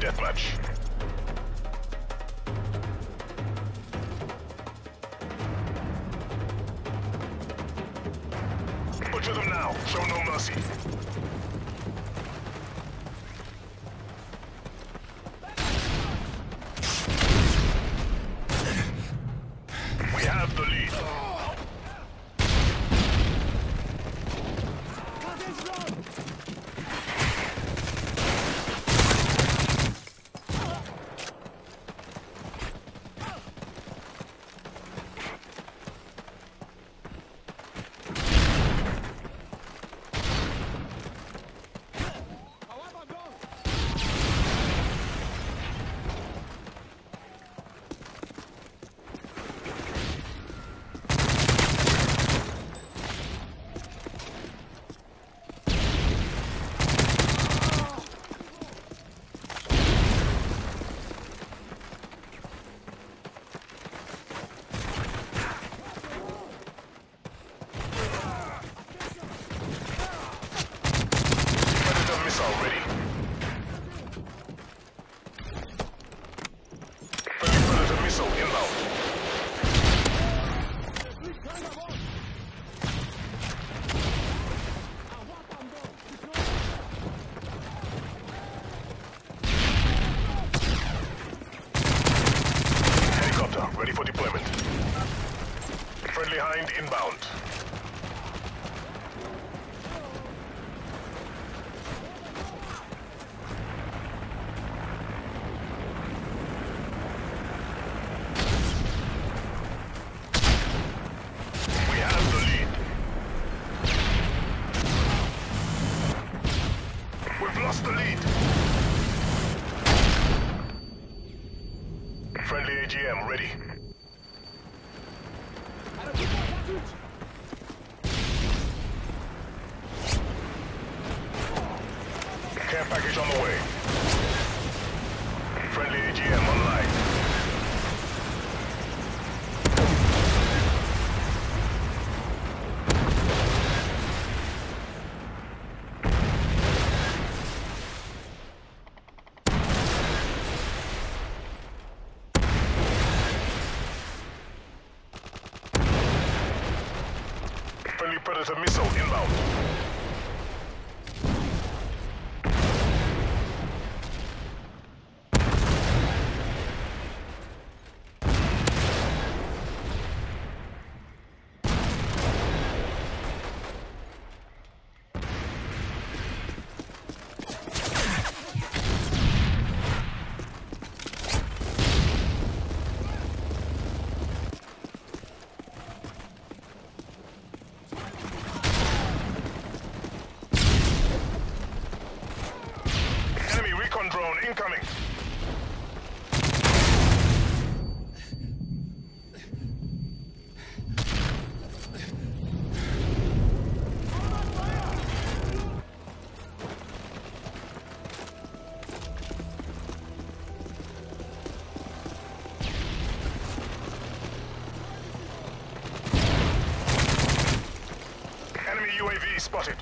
deathmatch. Butcher them now. Show no mercy. We have the lead. Ready for deployment. Friendly Hind inbound. We have the lead. We've lost the lead. Friendly AGM ready. Care package on the way. Friendly AGM online. Friendly Predator missile inbound. Drone incoming. Enemy UAV spotted.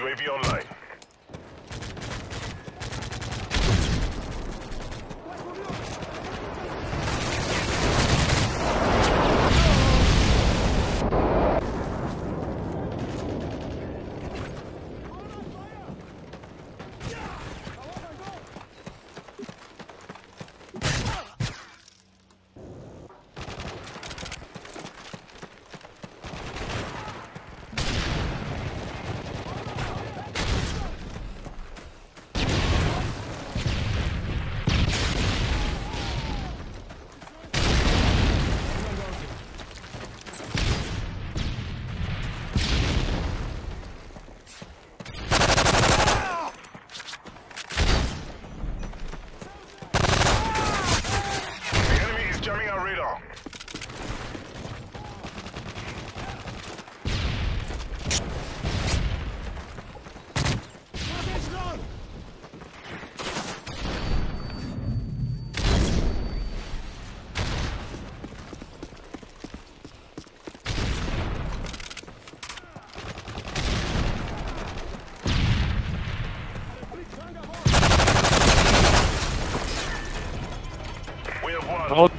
UAV online.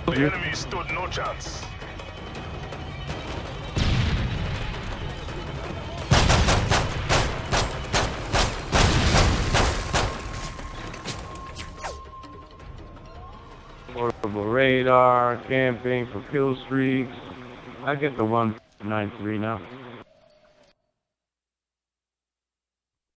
The enemy stood no chance. Portable radar, camping for kill streaks. I get the 193 now.